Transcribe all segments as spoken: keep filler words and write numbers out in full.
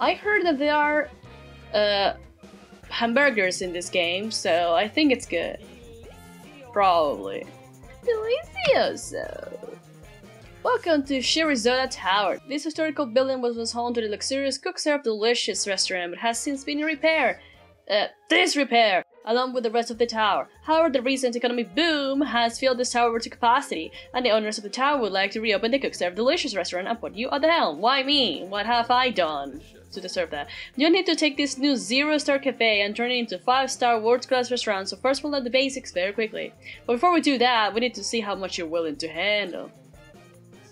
I heard that there are uh, hamburgers in this game, so I think it's good. Probably. Delicioso! Welcome to Chef Risotto Tower. This historical building was once home to the luxurious Cook, Serve, Delicious restaurant, but has since been in repair. Uh, disrepair! Along with the rest of the tower. However, the recent economic boom has filled this tower to capacity, and the owners of the tower would like to reopen the Cook, Serve, Delicious restaurant and put you at the helm. Why me? What have I done to deserve that? You need to take this new zero-star cafe and turn it into five-star world-class restaurant, so first we'll learn the basics very quickly. But before we do that, we need to see how much you're willing to handle.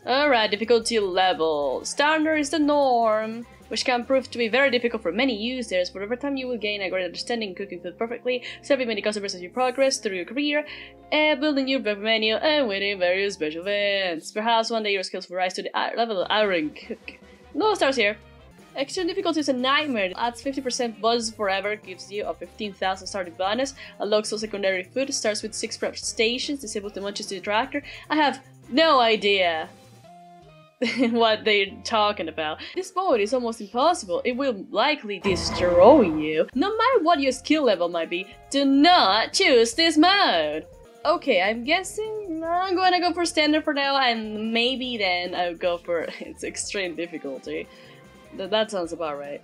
Alright, difficulty level. Standard is the norm, which can prove to be very difficult for many users, but over time you will gain a great understanding, cooking food perfectly, serving many customers as you progress through your career, and building your back menu and winning various special events. Perhaps one day your skills will rise to the level of Iron Cook. No stars here. Extreme difficulty is a nightmare. Adds fifty percent buzz forever, gives you a fifteen thousand starting bonus, unlocks all secondary food, starts with six prep stations, disables the Munchester tractor. I have no idea what they're talking about. This mode is almost impossible. It will likely destroy you. No matter what your skill level might be, do not choose this mode. Okay, I'm guessing I'm gonna go for standard for now, and maybe then I'll go for its extreme difficulty. Th that sounds about right.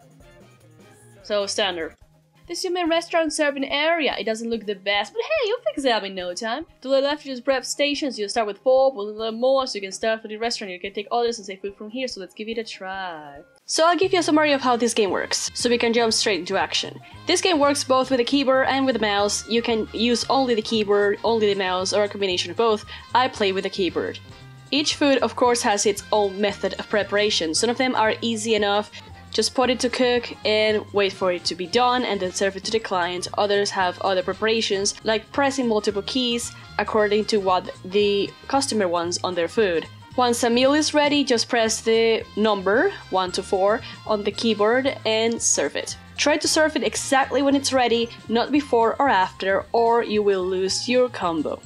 So, standard. This is your main restaurant serving area. It doesn't look the best, but hey, you'll fix it up in no time. To the left, you prep stations. You'll start with four, but a little more, so you can start for the restaurant. You can take orders and save food from here, so let's give it a try. So I'll give you a summary of how this game works, so we can jump straight into action. This game works both with the keyboard and with the mouse. You can use only the keyboard, only the mouse, or a combination of both. I play with the keyboard. Each food, of course, has its own method of preparation. Some of them are easy enough. Just put it to cook and wait for it to be done and then serve it to the client. Others have other preparations, like pressing multiple keys according to what the customer wants on their food. Once a meal is ready, just press the number one to four on the keyboard and serve it. Try to serve it exactly when it's ready, not before or after, or you will lose your combo.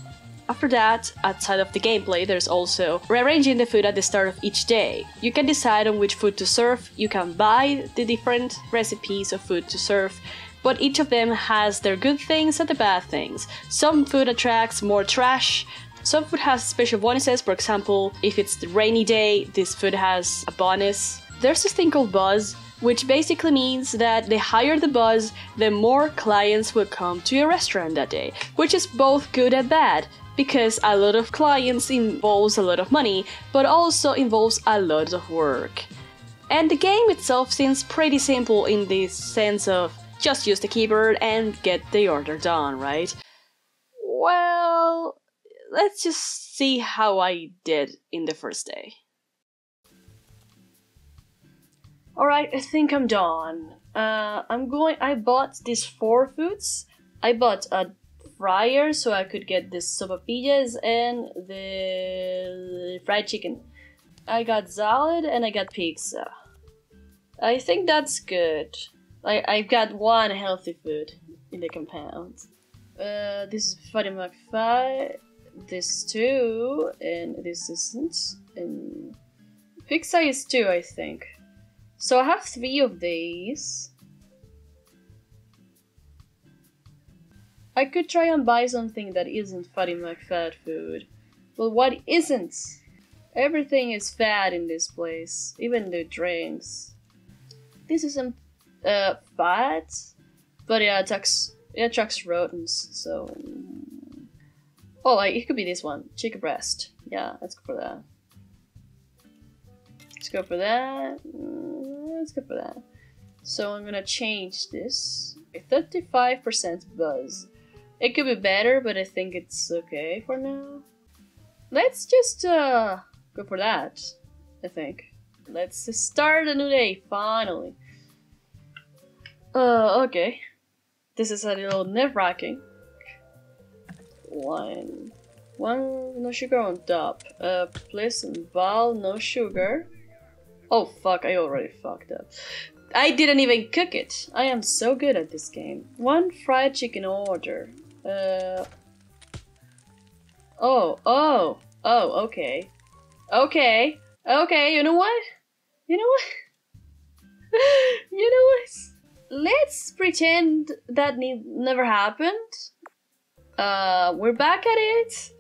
After that, outside of the gameplay, there's also rearranging the food at the start of each day. You can decide on which food to serve, you can buy the different recipes of food to serve, but each of them has their good things and the bad things. Some food attracts more trash, some food has special bonuses. For example, if it's the rainy day, this food has a bonus. There's this thing called buzz, which basically means that the higher the buzz, the more clients will come to your restaurant that day, which is both good and bad, because a lot of clients involves a lot of money, but also involves a lot of work. And the game itself seems pretty simple in the sense of just use the keyboard and get the order done, right? Well, let's just see how I did in the first day. Alright, I think I'm done. Uh, I'm going, I bought these four foods. I bought a fryer so I could get the sopapillas and the fried chicken. I got salad and I got pizza. I think that's good. I, I've got one healthy food in the compound. Uh, this is fatty McFie, this two, and this isn't. And pizza is two, I think. So I have three of these. I could try and buy something that isn't fatty McFat food. Well, what isn't? Everything is fat in this place, even the drinks. This isn't uh, fat, but it attracts, it attracts rodents, so... Oh, it could be this one, chicken breast. Yeah, let's go for that. Let's go for that. Let's go for that. So I'm gonna change this. thirty-five percent buzz. It could be better, but I think it's okay for now. Let's just uh, go for that, I think. Let's start a new day, finally. Uh, okay. This is a little nerve-wracking. One. One, no sugar on top. Uh, please, bowl, no sugar. Oh fuck, I already fucked up. I didn't even cook it. I am so good at this game. One fried chicken order. Uh. Oh, oh, oh, okay. Okay, okay, you know what? You know what? You know what? Let's pretend that need never happened. Uh, we're back at it.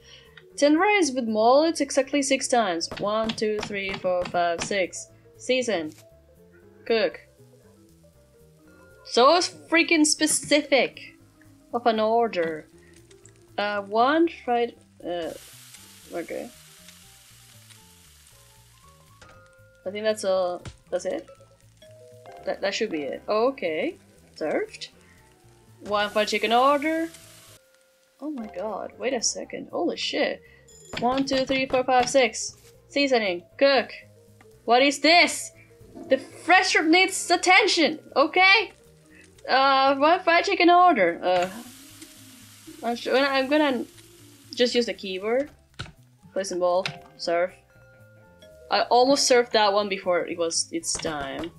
Tenderize with mullets exactly six times. One, two, three, four, five, six. Season. Cook. So freaking specific of an order. Uh, one fried. Uh, okay. I think that's all. That's it. That, that should be it. Okay. Served. One fried chicken order. Oh my god. Wait a second. Holy shit. One, two, three, four, five, six. Seasoning. Cook. What is this? The fresh herb needs attention. Okay. Uh, one fried chicken order. Uh, I'm, sure, I'm gonna just use the keyboard. Place and bowl. Serve. I almost served that one before it was its time.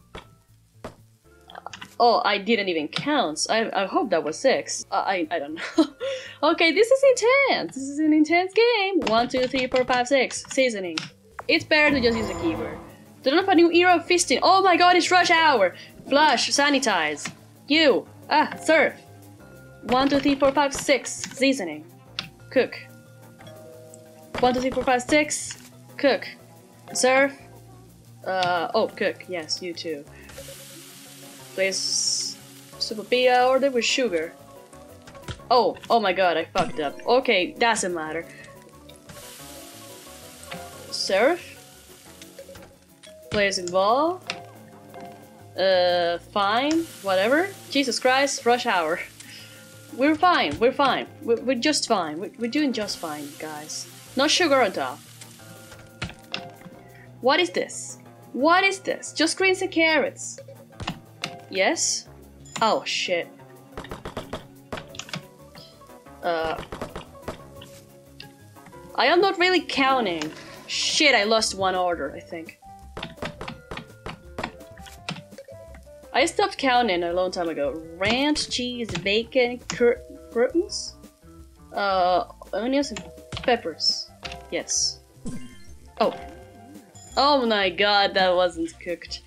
Oh, I didn't even count. I, I hope that was six. I I, I don't know. Okay, this is intense. This is an intense game. One, two, three, four, five, six. Seasoning. It's better to just use the keyboard. Turn up a new era of feasting. Oh my god, it's rush hour. Flush. Sanitize. You. Ah, serve. One, two, three, four, five, six. Seasoning. Cook. One, two, three, four, five, six. Cook. Serve. Uh, oh, cook. Yes, you too. Place supapilla order with sugar. Oh, oh my god, I fucked up. Okay, doesn't matter. Serve. Place involve. Uh, fine, whatever. Jesus Christ, rush hour. We're fine, we're fine. We're, we're just fine. We're, we're doing just fine, guys. No sugar on top. What is this? What is this? Just greens and carrots. Yes? Oh shit. Uh, I am not really counting. Shit, I lost one order, I think. I stopped counting a long time ago. Ranch, cheese, bacon, cur curtains? Uh, onions and peppers. Yes. Oh. Oh my god, that wasn't cooked.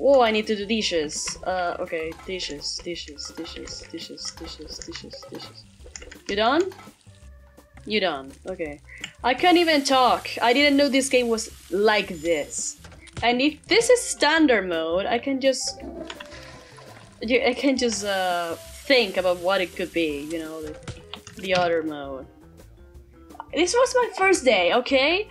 Oh, I need to do dishes. Uh, okay, dishes, dishes, dishes, dishes, dishes, dishes, dishes. You done? You done. Okay. I can't even talk. I didn't know this game was like this. And if this is standard mode, I can just... I can just, uh, think about what it could be, you know, the, the other mode. This was my first day, okay?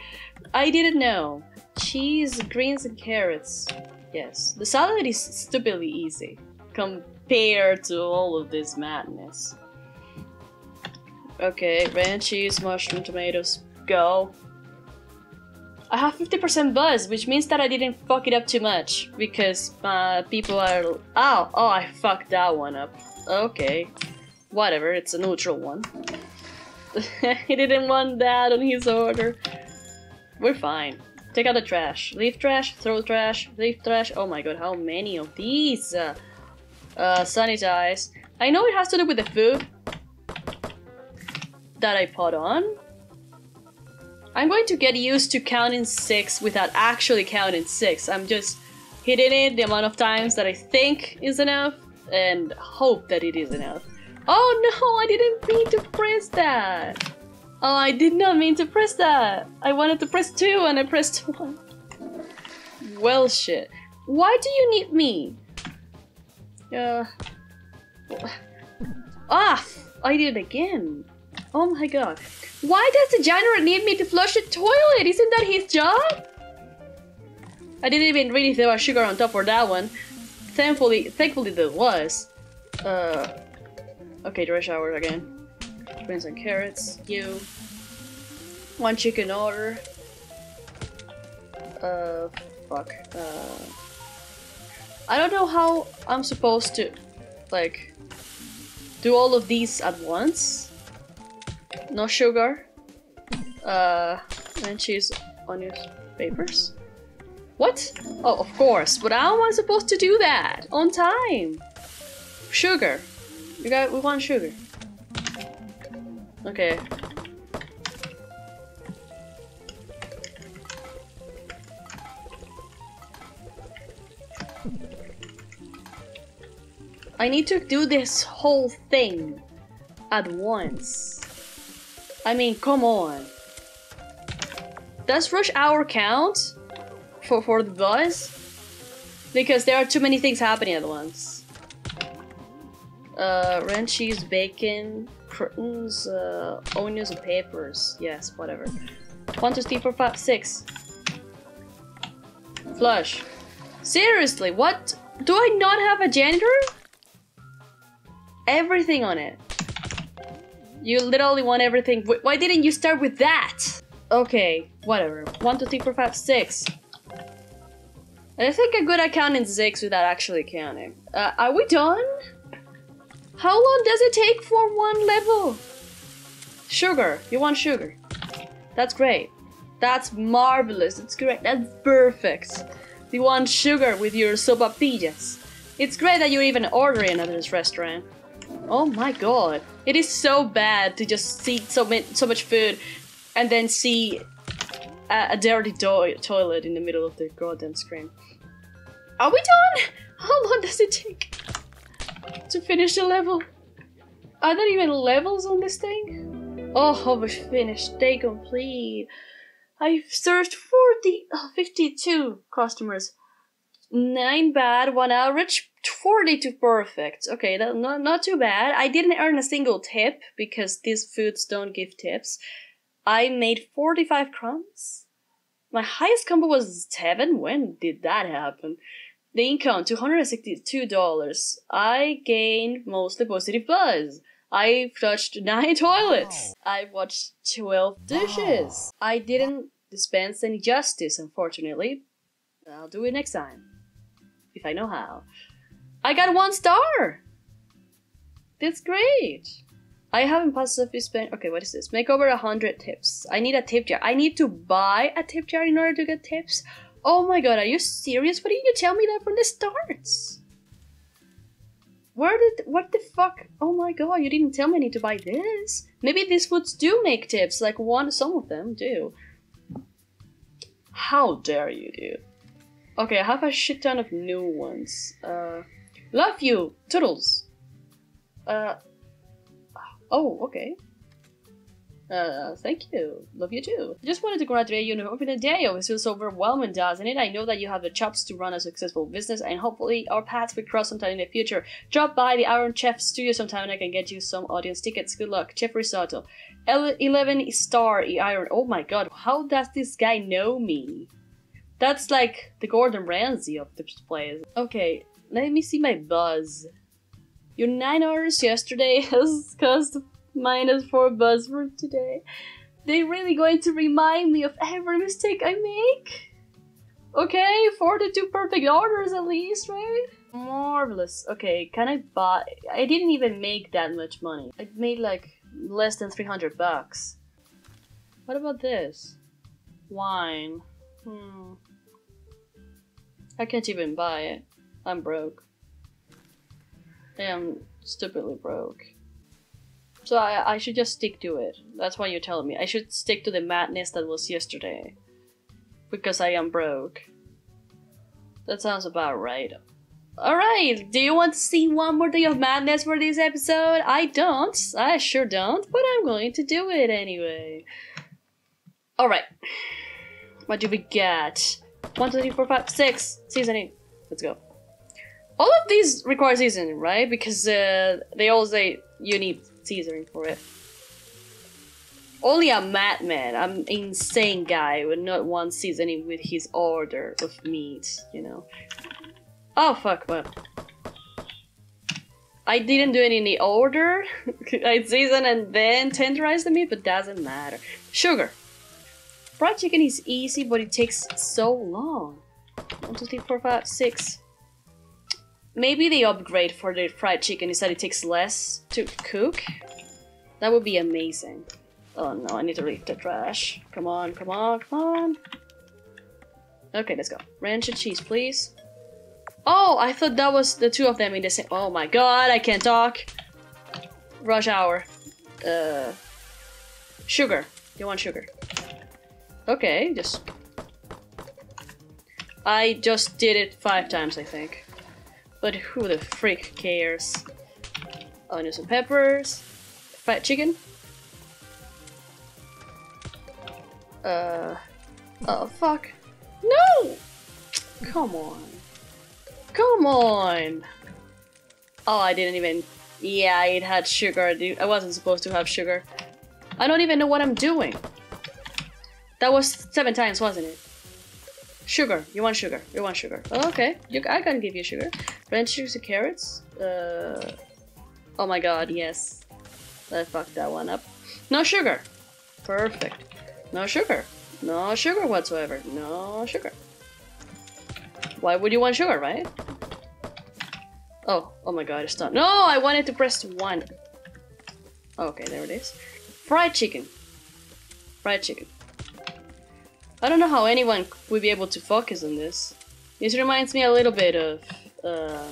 I didn't know. Cheese, greens, and carrots. Yes, the salad is stupidly easy compared to all of this madness. Okay, ranch, cheese, mushroom, tomatoes, go. I have fifty percent buzz, which means that I didn't fuck it up too much because uh, people are... Ow! Oh, I fucked that one up. Okay, whatever, it's a neutral one. He didn't want that on his order. We're fine. Take out the trash. Leave trash, throw trash, leave trash. Oh my god, how many of these? Uh, uh, sanitize. I know it has to do with the food that I put on. I'm going to get used to counting six without actually counting six. I'm just hitting it the amount of times that I think is enough and hope that it is enough. Oh no, I didn't mean to press that. Oh, I did not mean to press that! I wanted to press two and I pressed one. Well, shit. Why do you need me? Uh... Ah! I did it again. Oh my god. Why does the janitor need me to flush the toilet? Isn't that his job? I didn't even really throw a sugar on top for that one. Thankfully, thankfully there was. Uh... Okay, dry shower again. Beans and carrots, you. One chicken order. Uh, fuck. Uh, I don't know how I'm supposed to, like, do all of these at once. No sugar. Uh, and cheese, onions, papers. What? Oh, of course. But how am I supposed to do that on time? Sugar. You got. We want sugar. Okay. I need to do this whole thing at once. I mean, come on. Does rush hour count for, for the bus? Because there are too many things happening at once. Uh, ranch, cheese, bacon, curtains, uh, onions and peppers. Yes, whatever. One, two, three, four, five, six. Flush. Seriously, what? Do I not have a janitor? Everything on it. You literally want everything. Why didn't you start with that? Okay, whatever. One, two, three, four, five, six. I think I'm good at counting six without actually counting. Uh, are we done? How long does it take for one level? Sugar. You want sugar. That's great. That's marvelous. It's great. That's perfect. You want sugar with your sopapillas. It's great that you're even ordering at this restaurant. Oh my god. It is so bad to just eat so, so much food and then see a, a dirty do toilet in the middle of the goddamn screen. Are we done? How long does it take to finish a level? Are there even levels on this thing? Oh, I was finished. Stay complete. I've served forty, oh, fifty-two customers. Nine bad, one average, forty-two perfect. Okay, that, not, not too bad. I didn't earn a single tip because these foods don't give tips. I made forty-five crumbs. My highest combo was seven. When did that happen? The income, two hundred sixty-two dollars. I gained mostly positive buzz. I've touched nine toilets. Wow. I've watched twelve dishes. Wow. I didn't dispense any justice, unfortunately. I'll do it next time. If I know how. I got one star! That's great. I haven't positively spent... Okay, what is this? Make over a hundred tips. I need a tip jar. I need to buy a tip jar in order to get tips? Oh my god, are you serious? Why didn't you tell me that from the start? Where did, what the fuck? Oh my god, you didn't tell me I need to buy this. Maybe these foods do make tips, like one, some of them do. How dare you, dude. Okay, I have a shit ton of new ones. Uh, love you, Toodles. Uh, oh, okay. Uh, thank you. Love you too. Just wanted to congratulate you on opening a day. It feels so overwhelming, doesn't it? I know that you have the chops to run a successful business, and hopefully our paths will cross sometime in the future. Drop by the Iron Chef Studio sometime and I can get you some audience tickets. Good luck. Chef Risotto. eleven star Iron. Oh my god, how does this guy know me? That's like the Gordon Ramsay of this place. Okay, let me see my buzz. Your nine hours yesterday has cost minus four buzz for today. They really going to remind me of every mistake I make? Okay, forty-two perfect orders at least, right? Marvelous. Okay, can I buy... I didn't even make that much money. I made like less than three hundred bucks. What about this? Wine. Hmm. I can't even buy it. I'm broke. I am stupidly broke. So I, I should just stick to it. That's why you're telling me. I should stick to the madness that was yesterday. Because I am broke. That sounds about right. Alright, do you want to see one more day of madness for this episode? I don't. I sure don't. But I'm going to do it anyway. Alright. What do we get? One, two, three, four, five, six. Seasoning. Let's go. All of these require seasoning, right? Because uh, they all say you need... seasoning for it. Only a madman, I'm insane guy would not want seasoning with his order of meat, you know. Oh fuck, what? I didn't do it in the order. I season and then tenderize the meat, but doesn't matter. Sugar. Fried chicken is easy, but it takes so long. One, two, three, four, five, six. Maybe the upgrade for the fried chicken is that it takes less to cook. That would be amazing. Oh no, I need to leave the trash. Come on, come on, come on. Okay, let's go. Ranch and cheese, please. Oh, I thought that was the two of them in the same- Oh my god, I can't talk. Rush hour. Uh, sugar. You want sugar. Okay, just... I just did it five times, I think. but who the frick cares? Onions and peppers, fried chicken, uh, oh fuck, no! Come on, come on! Oh, I didn't even, yeah, it had sugar, dude. I wasn't supposed to have sugar. I don't even know what I'm doing. That was seven times, wasn't it? Sugar. You want sugar. You want sugar. Oh, okay. You, I can give you sugar. French juice and carrots. Uh, oh my god, yes. I fucked that one up. No sugar. Perfect. No sugar. No sugar whatsoever. No sugar. Why would you want sugar, right? Oh, oh my god, it's not. No, I wanted to press one. Okay, there it is. Fried chicken. Fried chicken. I don't know how anyone would be able to focus on this. This reminds me a little bit of, uh,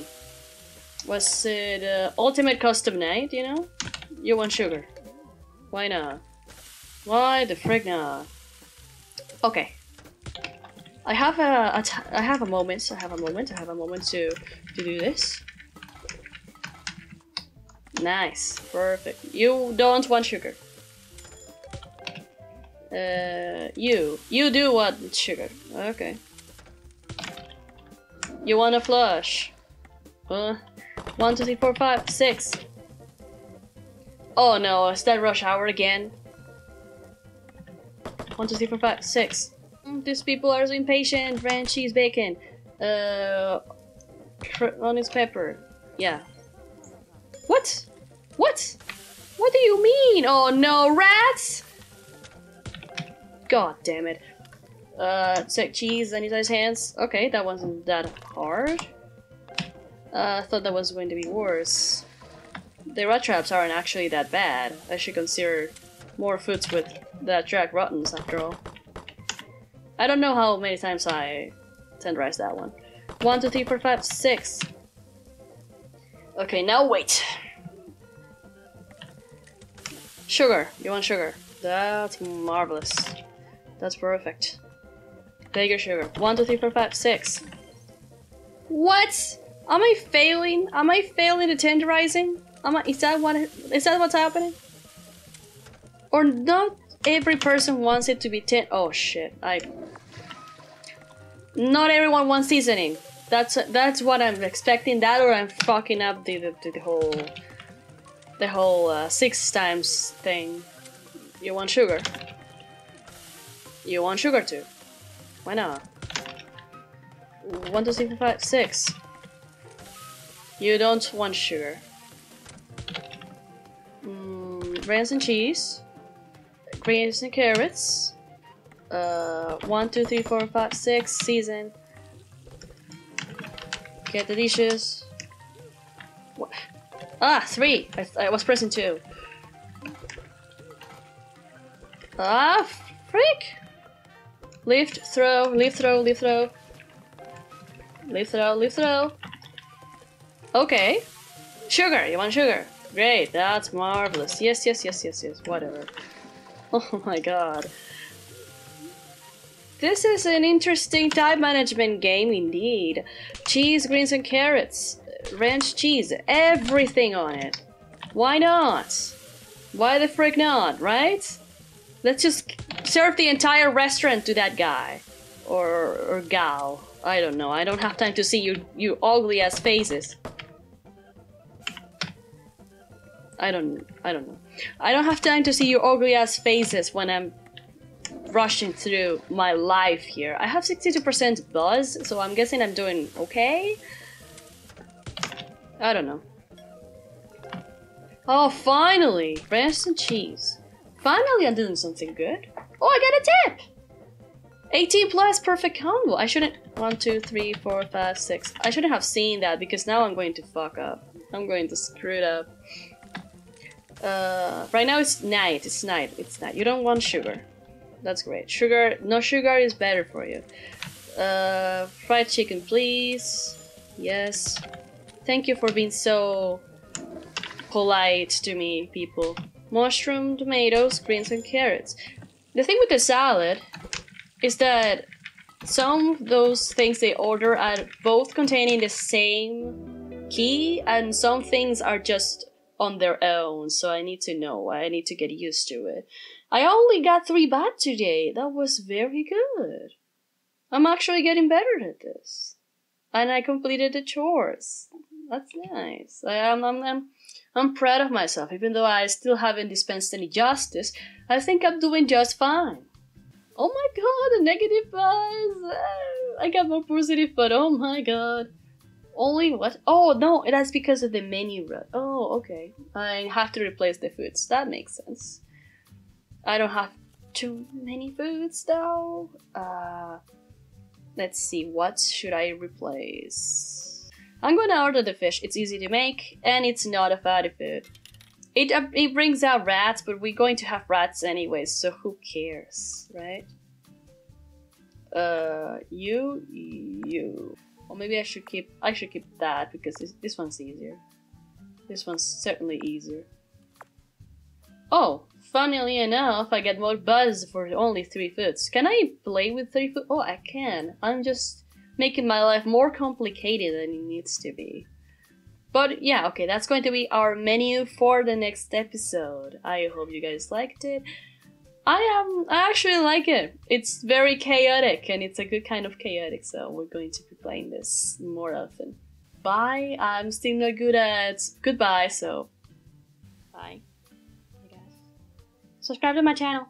was it uh, Ultimate Custom Night, you know? You want sugar. Why not? Why the frick not? Okay. I have a, a t I have a moment, I have a moment, I have a moment to, to do this. Nice, perfect. You don't want sugar. Uh, you. You do want sugar. Okay. You want a flush. Uh, one, two, three, four, five, six. Oh no, it's that rush hour again. One, two, three, four, five, six. These people are so impatient. Ranch, cheese, bacon. Uh, onions, pepper. Yeah. What? What? What do you mean? Oh no, rats! God damn it. Uh, sec cheese, any size hands. Okay, that wasn't that hard. Uh, I thought that was going to be worse. The rat traps aren't actually that bad. I should consider more foods with that track rottens after all. I don't know how many times I tenderized that one. One, two, three, four, five, six. Okay, now wait. Sugar. You want sugar? That's marvelous. That's perfect. Take your sugar. One, two, three, four, five, six. What? Am I failing? Am I failing at tenderizing? Am I? Is that what? Is that what's happening? Or not? Every person wants it to be ten. Oh shit! I. Not everyone wants seasoning. That's that's what I'm expecting. That or I'm fucking up the the, the whole, the whole uh, six times thing. You want sugar. You want sugar too. Why not? One, two, three, four, five, six. You don't want sugar. Mm, raisins and cheese. Greens and carrots. Uh, one, two, three, four, five, six. Season. Get the dishes. What? Ah, three. I, I was pressing two. Ah, freak! Lift, throw, lift, throw, lift, throw. Lift, throw, lift, throw. Okay. Sugar, you want sugar? Great, that's marvelous. Yes, yes, yes, yes, yes, whatever. Oh my god. This is an interesting time management game indeed. Cheese, greens and carrots. Ranch cheese, everything on it. Why not? Why the frick not, right? Let's just serve the entire restaurant to that guy. Or, or gal. I don't know. I don't have time to see you, you ugly ass faces. I don't, I don't know. I don't have time to see your ugly ass faces when I'm rushing through my life here. I have sixty-two percent buzz, so I'm guessing I'm doing okay? I don't know. Oh, finally! Ranch and cheese. Finally, I'm doing something good. Oh, I got a tip! eighteen plus perfect combo. I shouldn't. One, two, three, four, five, six. I shouldn't have seen that because now I'm going to fuck up. I'm going to screw it up. Uh, right now it's night. It's night. It's night. You don't want sugar. That's great. Sugar. No sugar is better for you. Uh, fried chicken, please. Yes. Thank you for being so polite to me, people. Mushroom, tomatoes, greens and carrots. The thing with the salad is that some of those things they order are both containing the same key, and some things are just on their own, so I need to know, I need to get used to it. I only got three bad today. That was very good. I'm actually getting better at this, and I completed the chores. That's nice. I, I'm, I'm, I'm, I'm proud of myself. Even though I still haven't dispensed any justice, I think I'm doing just fine. Oh my god, a negative buzz. I got more positive, but oh my god. Only what? Oh no, that's because of the menu run. Oh, okay. I have to replace the foods. That makes sense. I don't have too many foods though. Uh, let's see, what should I replace? I'm gonna order the fish. It's easy to make, and it's not a fatty food. It, uh, it brings out rats, but we're going to have rats anyways, so who cares, right? Uh, you, you. Or maybe I should keep, I should keep that, because this, this one's easier. This one's certainly easier. Oh, funnily enough, I get more buzz for only three foods. Can I play with three foods? Oh, I can. I'm just making my life more complicated than it needs to be. But yeah, okay, that's going to be our menu for the next episode. I hope you guys liked it. I am, I actually like it. It's very chaotic, and it's a good kind of chaotic, so we're going to be playing this more often. Bye. I'm still not good at goodbye, so bye. Hey guys. Subscribe to my channel.